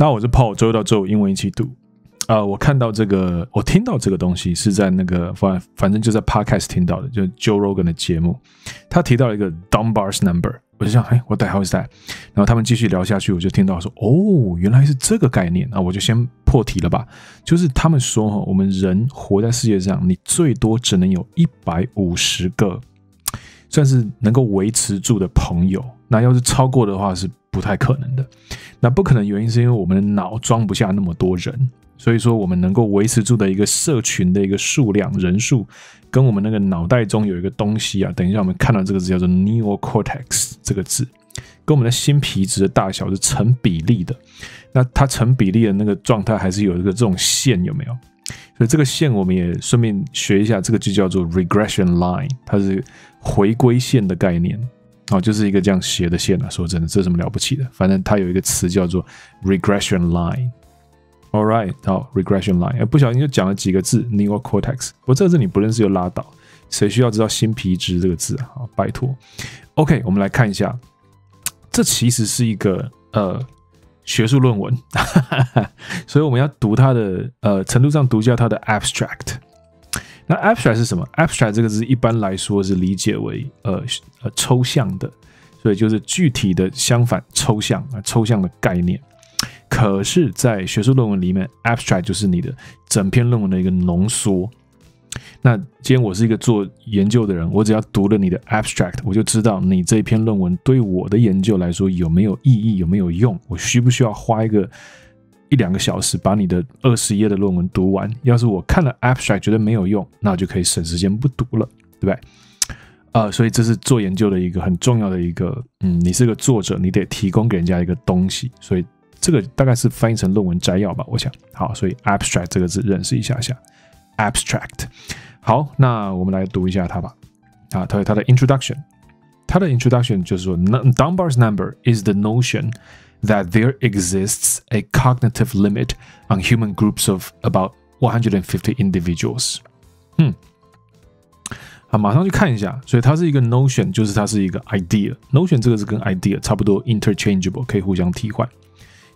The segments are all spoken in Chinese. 大家好，我是 Paul， 周六到周五英文一起读。我看到这个，我听到这个东西是在那个反正就在 podcast 听到的，就是 Joe Rogan 的节目，他提到一个 Dunbar's number， 我就想，哎，What the hell is that？ 然后他们继续聊下去，我就听到说，哦，原来是这个概念啊，我就先破题了吧。就是他们说，我们人活在世界上，你最多只能有150个算是能够维持住的朋友。那要是超过的话，是不太可能的。那不可能原因是因为我们的脑装不下那么多人，所以说我们能够维持住的一个社群的一个数量人数，跟我们那个脑袋中有一个东西啊，等一下我们看到这个字叫做 neocortex 这个字，跟我们的新皮质的大小是成比例的。那它成比例的那个状态还是有一个这种线，有没有？所以这个线我们也顺便学一下，这个就叫做 regression line， 它是回归线的概念。哦，就是一个这样斜的线啊，说真的，这什么了不起的？反正它有一个词叫做 regression line。All right， 好 ，regression line，不小心就讲了几个字 neocortex， 不过这个字你不认识就拉倒，谁需要知道新皮质这个字啊？拜托。OK， 我们来看一下，这其实是一个学术论文，所以我们要读它的程度上读一下它的 abstract。那 abstract 是什么 ？abstract 这个字一般来说是理解为抽象的，所以就是具体的相反抽象啊，抽象的概念。可是，在学术论文里面 ，abstract 就是你的整篇论文的一个浓缩。那今天我是一个做研究的人，我只要读了你的 abstract， 我就知道你这篇论文对我的研究来说有没有意义，有没有用，我需不需要花一两个小时把你的20页的论文读完。要是我看了 abstract 觉得没有用，那我就可以省时间不读了，对不对？所以这是做研究的一个很重要的一个，你是个作者，你得提供给人家一个东西，所以这个大概是翻译成论文摘要吧，我想。好，所以 abstract 这个字认识一下下 ，abstract。好，那我们来读一下它吧。啊，它的 introduction， 它的 introduction 就是说 ，Dunbar's number is the notion that there exists a cognitive limit on human groups of about 150 individuals。好，马上去看一下。所以它是一个 notion， 就是它是一个 idea。notion 这个是跟 idea 差不多 interchangeable， 可以互相替换。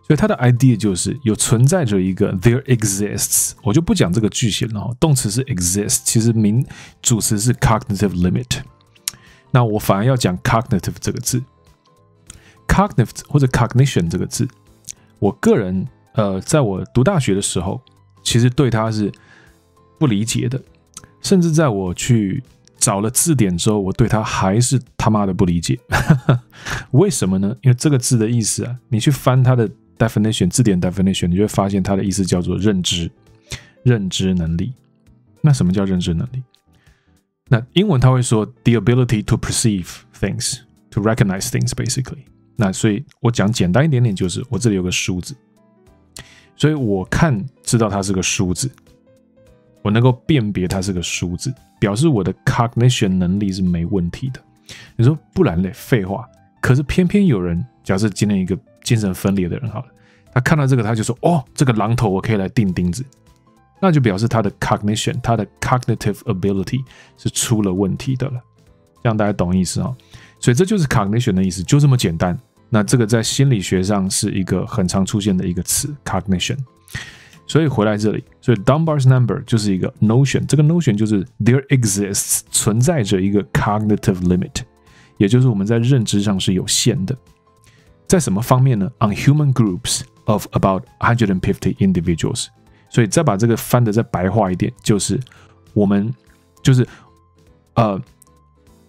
所以它的 idea 就是有存在着一个 there exists， 我就不讲这个句型了。动词是 exist， 其实主词是 cognitive limit。那我反而要讲 cognitive 这个字。Cognitive 或者 Cognition 这个字，我个人在我读大学的时候，其实对它是不理解的，甚至在我去找了字典之后，我对它还是他妈的不理解。为什么呢？因为这个字的意思啊，你去翻它的 definition 字典 definition， 你就会发现它的意思叫做认知能力。那什么叫认知能力？那英文它会说 the ability to perceive things, to recognize things, basically。那所以我讲简单一点点，就是我这里有个梳子，所以我看知道它是个梳子，我能够辨别它是个梳子，表示我的 cognition 能力是没问题的。你说不然嘞，废话。可是偏偏有人，假设今天一个精神分裂的人好了，他看到这个他就说，哦，这个榔头我可以来钉钉子，那就表示他的 cognition， 他的 cognitive ability 是出了问题的了。这样大家懂意思哦。所以这就是 cognition 的意思，就这么简单。那这个在心理学上是一个很常出现的一个词 ，cognition。所以回来这里，所以 Dunbar's number 就是一个 notion， 这个 notion 就是 there exists 存在着一个 cognitive limit， 也就是我们在认知上是有限的。在什么方面呢 ？On human groups of about 150 individuals。所以再把这个翻得再白话一点，就是我们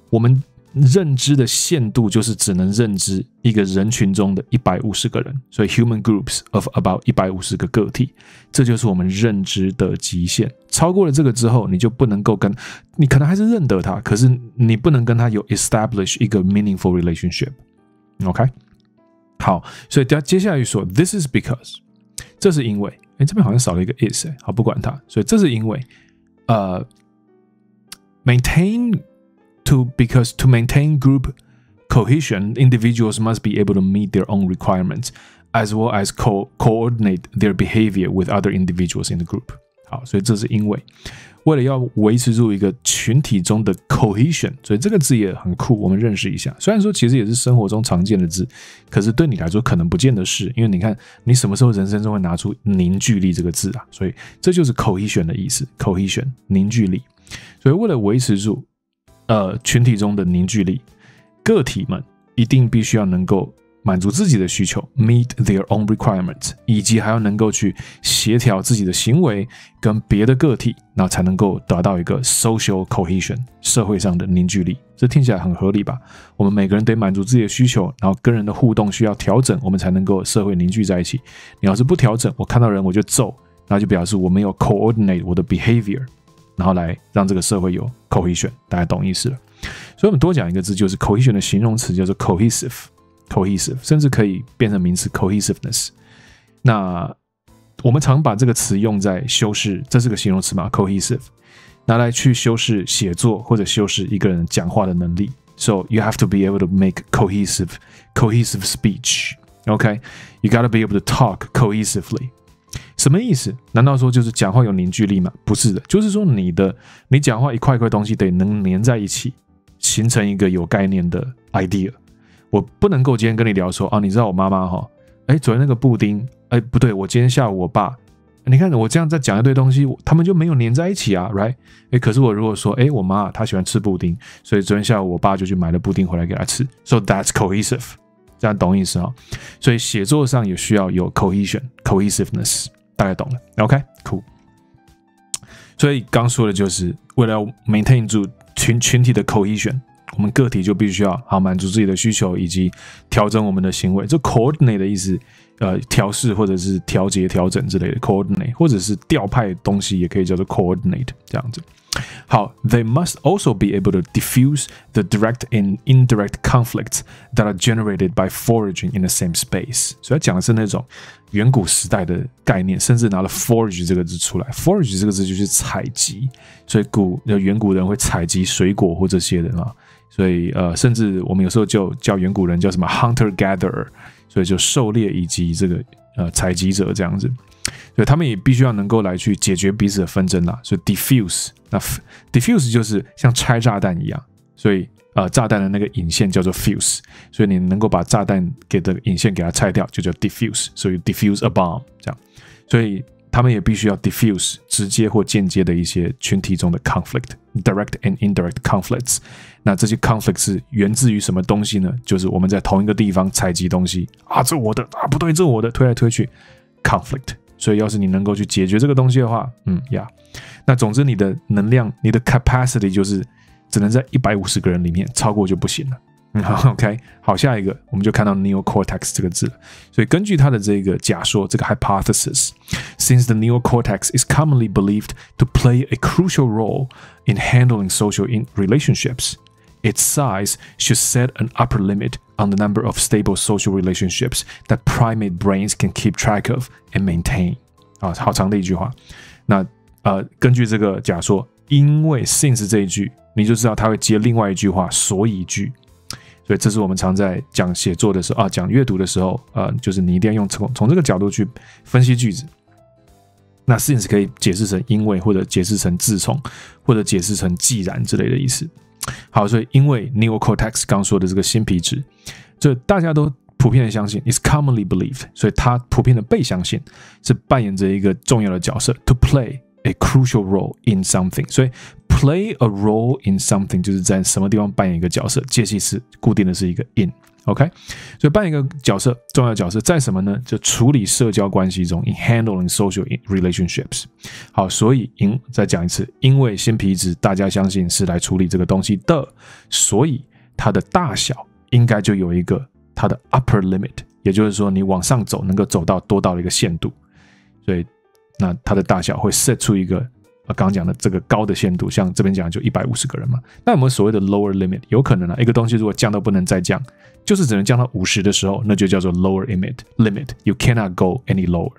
我们认知的限度就是只能认知一个人群中的150个人，所以 human groups of about 150个个体，这就是我们认知的极限。超过了这个之后，你就不能够跟，你可能还是认得他，可是你不能跟他有 establish 一个 meaningful relationship。OK， 好，所以接下来说 this is because， 这是因为，这边好像少了一个 is，好，不管它，所以这是因为，maintain。Because to maintain group cohesion, individuals must be able to meet their own requirements as well as coordinate their behavior with other individuals in the group. 好，所以这是因为为了要维持住一个群体中的 cohesion， 所以这个字也很酷，我们认识一下。虽然说其实也是生活中常见的字，可是对你来说可能不见得是，因为你看你什么时候人生中会拿出凝聚力这个字啊？所以这就是 cohesion 的意思 ，cohesion 凝聚力。所以为了维持住群体中的凝聚力，个体们一定必须要能够满足自己的需求 ，meet their own requirements， 以及还要能够去协调自己的行为跟别的个体，那才能够达到一个 social cohesion， 社会上的凝聚力。这听起来很合理吧？我们每个人得满足自己的需求，然后跟人的互动需要调整，我们才能够社会凝聚在一起。你要是不调整，我看到人我就揍，那就表示我没有 coordinate 我的 behavior， 然后来让这个社会有 cohesion。大家懂意思了？所以我们多讲一个字，就是 cohesion 的形容词叫做 cohesive。 cohesive 甚至可以变成名词 cohesiveness。那我们常把这个词用在修饰，这是个形容词嘛 ？cohesive 拿来去修饰写作或者修饰一个人讲话的能力。So you have to be able to make cohesive speech. Okay, you gotta be able to talk cohesively. 什么意思？难道说就是讲话有凝聚力吗？不是的，就是说你讲话一块一块东西得能粘在一起，形成一个有概念的 idea。 我不能够今天跟你聊说啊，你知道我妈妈哈，哎，昨天那个布丁，哎，不对，我今天下午我爸，你看我这样在讲一堆东西，他们就没有粘在一起啊 ，right？ 哎，可是我如果说，哎，我妈她喜欢吃布丁，所以昨天下午我爸就去买了布丁回来给她吃 ，so that's cohesive， 这样懂意思啊、哦？所以写作上也需要有 cohesiveness， 大概懂了 ，OK， cool。所以刚说的就是为了 maintain 住群体的 cohesion。 我们个体就必须要好满足自己的需求，以及调整我们的行为。这 coordinate 的意思，调试或者是调节、调整之类的 coordinate， 或者是调派东西也可以叫做 coordinate 这样子。好 ，They must also be able to diffuse the direct and indirect conflicts that are generated by foraging in the same space。所以讲的是那种远古时代的概念，甚至拿了 forage 这个字出来。forage 这个字就是采集，所以远古人会采集水果或这些的啊。 所以甚至我们有时候就叫远古人叫什么 hunter gatherer， 所以就狩猎以及这个采集者这样子，所以他们也必须要能够来去解决彼此的纷争啦。所以 diffuse， 那 diffuse 就是像拆炸弹一样，所以炸弹的那个引线叫做 fuse， 所以你能够把炸弹给的引线给它拆掉，就叫 diffuse， 所以 diffuse a bomb 这样，所以。 他们也必须要 diffuse 直接或间接的一些群体中的 conflict， direct and indirect conflicts。那这些 conflict 是源自于什么东西呢？就是我们在同一个地方采集东西啊，这我的啊，不对，这我的，推来推去 conflict。所以要是你能够去解决这个东西的话，呀，那总之你的能量，你的 capacity 就是只能在150个人里面，超过就不行了。 好 ，OK， 好，下一个我们就看到 neocortex 这个字了。所以根据他的这个假说，这个 hypothesis，since the neocortex is commonly believed to play a crucial role in handling social relationships, its size should set an upper limit on the number of stable social relationships that primate brains can keep track of and maintain。啊，好长的一句话。那根据这个假说，因为 since 这一句，你就知道他会接另外一句话，所以句。 所以这是我们常在讲写作的时候啊，讲阅读的时候，就是你一定要用从这个角度去分析句子。那 since 可以解释成因为，或者解释成自从，或者解释成既然之类的意思。好，所以因为 neocortex 刚说的这个新皮质，这大家都普遍的相信 ，is commonly believed， 所以它普遍的被相信是扮演着一个重要的角色 ，to play a crucial role in something， 所以。 Play a role in something 就是在什么地方扮演一个角色，介系词固定的是一个 in，OK？ 所以扮演一个角色，重要角色在什么呢？就处理社交关系中 ，in handling social relationships。好，所以再讲一次，因为新皮质大家相信是来处理这个东西的，所以它的大小应该就有一个它的 upper limit， 也就是说你往上走能够走到多到一个限度，所以那它的大小会 set 出一个。 刚刚讲的这个高的限度，像这边讲就150个人嘛，那有没有所谓的 lower limit？ 有可能啊，一个东西如果降到不能再降，就是只能降到50的时候，那就叫做 lower limit。You cannot go any lower.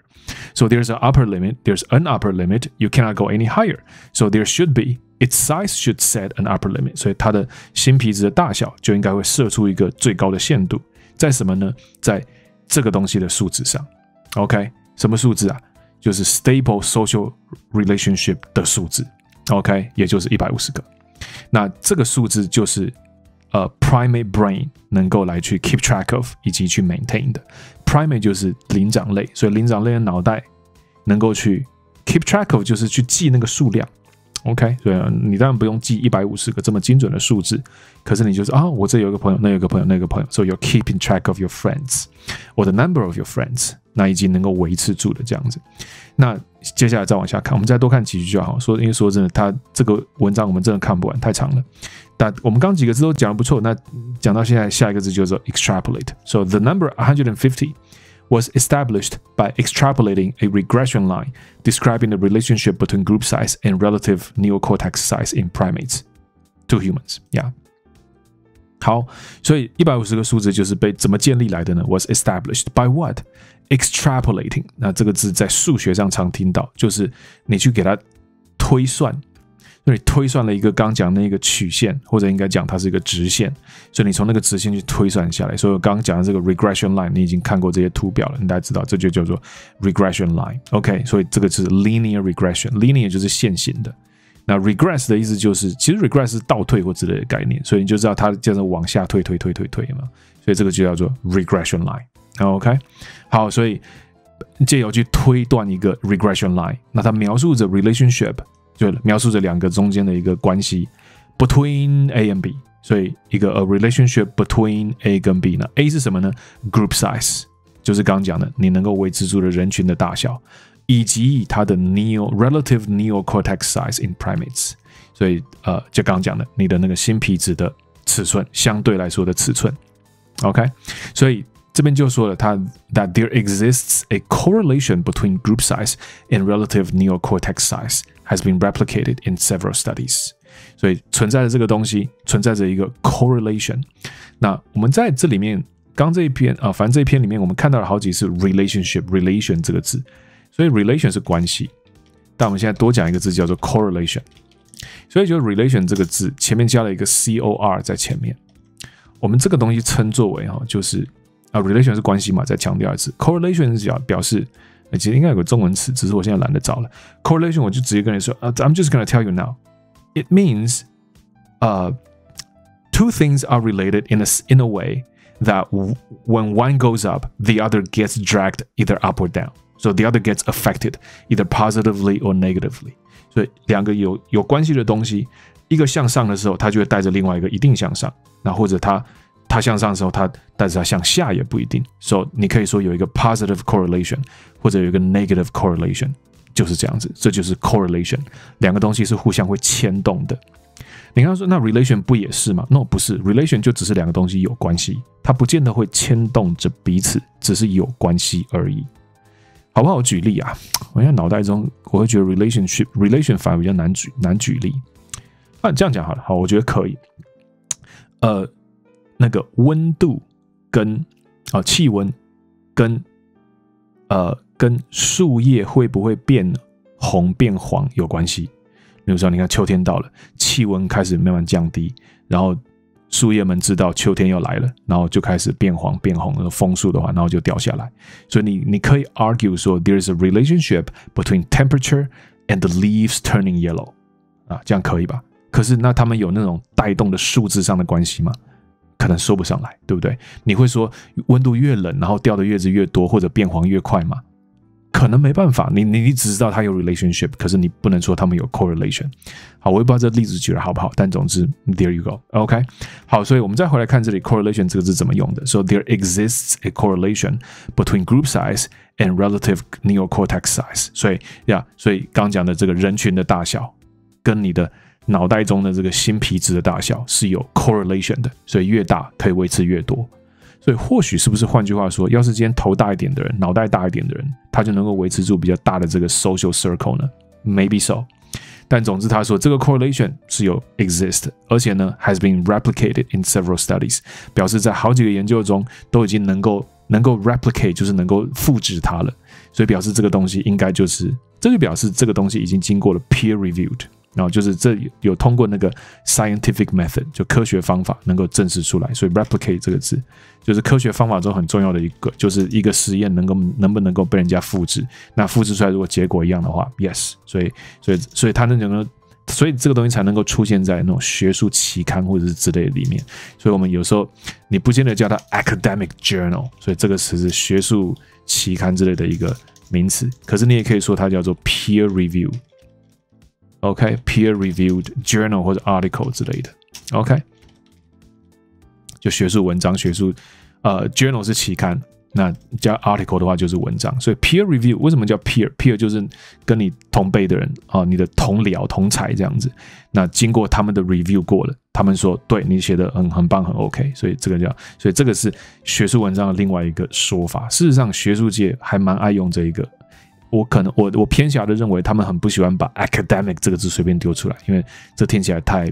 So there's an upper limit. There's an upper limit. You cannot go any higher. So there should be its size should set an upper limit. 所以它的新皮质的大小就应该会设出一个最高的限度，在什么呢？在这个东西的数值上。OK， 什么数字啊？ 就是 stable social relationship 的数字， OK， 也就是150个。那这个数字就是primate brain 能够来去 keep track of 以及去 maintain 的。primate 就是灵长类，所以灵长类的脑袋能够去 keep track of 就是去记那个数量。 OK， 所以你当然不用记150个这么精准的数字，可是你就是啊，我这有一个朋友，那有一个朋友，那有一个朋友，所以 you're keeping track of your friends or the number of your friends， 那已经能够维持住的这样子。那接下来再往下看，我们再多看几句就好。因为说真的，他这个文章我们真的看不完，太长了。但我们刚几个字都讲得不错，那讲到现在下一个字就是 extrapolate。So the number 150 was established by extrapolating a regression line describing the relationship between group size and relative neocortex size in primates to humans. Yeah. 好，所以150个数字就是被怎么建立来的呢 ？Was established by what? Extrapolating. 那这个字在数学上常听到，就是你去给它推算。 所以推算了一个刚讲的那个曲线，或者应该讲它是一个直线，所以你从那个直线去推算下来。所以我刚刚讲的这个 regression line， 你已经看过这些图表了，你大家知道这就叫做 regression line。OK， 所以这个是 linear regression，linear 就是线性的。那 regress 的意思就是，其实 regress 是倒退或之类的概念，所以你就知道它叫做往下推推推推推嘛。所以这个就叫做 regression line。OK， 好，所以借由去推断一个 regression line， 那它描述着 relationship。 就描述着两个中间的一个关系 ，between A and B， 所以一个 a relationship between A 跟 B 呢 ？A 是什么呢 ？Group size， 就是刚刚讲的，你能够维持住的人群的大小，以及它的 relative neocortex size in primates， 所以就刚刚讲的，你的那个新皮质的尺寸，相对来说的尺寸 ，OK， 所以。 这边就说了，它 that there exists a correlation between group size and relative neocortex size has been replicated in several studies。所以存在着这个东西，存在着一个 correlation。那我们在这里面，刚这一篇啊，反正这一篇里面我们看到了好几次 relation 这个字，所以 relation 是关系。但我们现在多讲一个字叫做 correlation。所以就 relation 这个字前面加了一个 cor 在前面，我们这个东西称作为哈，就是。 relation 是关系嘛？再强调一次 ，correlation 是表示，其实应该有个中文词，只是我现在懒得找了。correlation 我就直接跟你说，I'm just gonna tell you now. It means, two things are related in a way that when one goes up, the other gets dragged either up or down. So the other gets affected either positively or negatively. 所以两个有关系的东西，一个向上的时候，它就会带着另外一个一定向上，那或者它向上的时候，但是它向下也不一定。So 你可以说有一个 positive correlation， 或者有一个 negative correlation， 就是这样子。这就是 correlation， 两个东西是互相会牵动的。你刚刚说那 relation 不也是吗 ？No， 不是 ，relation 就只是两个东西有关系，它不见得会牵动着彼此，只是有关系而已。好不好？举例啊，我现在脑袋中我会觉得 relation 反而比较难举例。那这样讲好了，好，我觉得可以。那个温度跟气温跟树叶会不会变红变黄有关系。比如说，你看秋天到了，气温开始慢慢降低，然后树叶们知道秋天要来了，然后就开始变黄变红。枫树的话，然后就掉下来。所以你可以 argue 说 there is a relationship between temperature and the leaves turning yellow 啊，这样可以吧？可是那他们有那种带动的数字上的关系吗？ 可能说不上来，对不对？你会说温度越冷，然后掉的叶子越多，或者变黄越快吗？可能没办法，你只知道它有 relationship， 可是你不能说它们有 correlation。好，我也不知道这例子举得好不好，但总之 there you go。OK， 好，所以我们再回来看这里 correlation 这个字怎么用的。So there exists a correlation between group size and relative neocortex size。所以呀，所以刚讲的这个人群的大小跟你的。 脑袋中的这个新皮质的大小是有 correlation 的，所以越大可以维持越多。所以或许是不是换句话说，要是今天头大一点的人，脑袋大一点的人，他就能够维持住比较大的这个 social circle 呢 ？Maybe so。但总之他说这个 correlation 是有 exist， 而且呢 has been replicated in several studies， 表示在好几个研究中都已经能够 replicate， 就是能够复制它了。所以表示这个东西应该就是，这就表示这个东西已经经过了 peer reviewed。 然后就是这有通过那个 scientific method， 就科学方法能够证实出来，所以 replicate 这个字就是科学方法中很重要的一个，就是一个实验能不能够被人家复制，那复制出来如果结果一样的话 ，yes， 所以它能所以这个东西才能够出现在那种学术期刊或者是之类的里面。所以我们有时候你不见得叫它 academic journal， 所以这个词是学术期刊之类的一个名词。可是你也可以说它叫做 peer review。OK， peer reviewed journal 或者 article 之类的。OK， 就学术文章，学术journal 是期刊。那加 article 的话就是文章，所以 peer review 为什么叫 peer 就是跟你同辈的人啊，你的同僚同才这样子。那经过他们的 review 过了，他们说对你写的很棒，很 OK， 所以这个叫，所以这个是学术文章的另外一个说法。事实上，学术界还蛮爱用这一个。我偏狭的认为，他们很不喜欢把 academic 这个字随便丢出来，因为这听起来太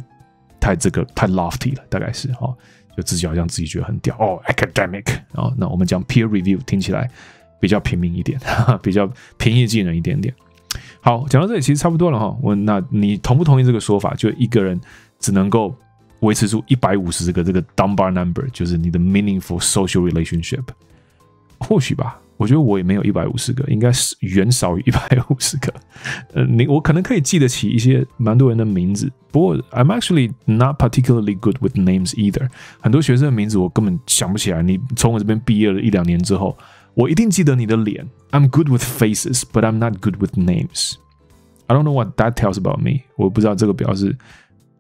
lofty 了，大概是哈。就自己好像自己觉得很屌哦 ，academic 啊，那我们讲 peer review 听起来比较平民一点，呵呵比较平易近人一点点。好，讲到这里其实差不多了哈。那你同不同意这个说法？就一个人只能够维持住150个这个 Dunbar number， 就是你的 meaningful social relationship。或许吧，我觉得我也没有150个，应该是远少于150个。我可能可以记得起一些蛮多人的名字，不过 I'm actually not particularly good with names either。很多学生的名字我根本想不起来。你从我这边毕业了1-2年之后，我一定记得你的脸。I'm good with faces, but I'm not good with names. I don't know what that tells about me. 我不知道这个表示，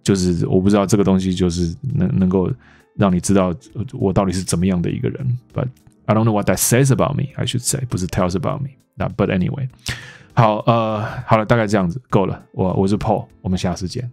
就是我不知道这个东西就是能够让你知道我到底是怎么样的一个人。But I don't know what that says about me. I should say 不是 tells about me. But anyway， 好了，大概这样子够了。我是 Paul， 我们下次见。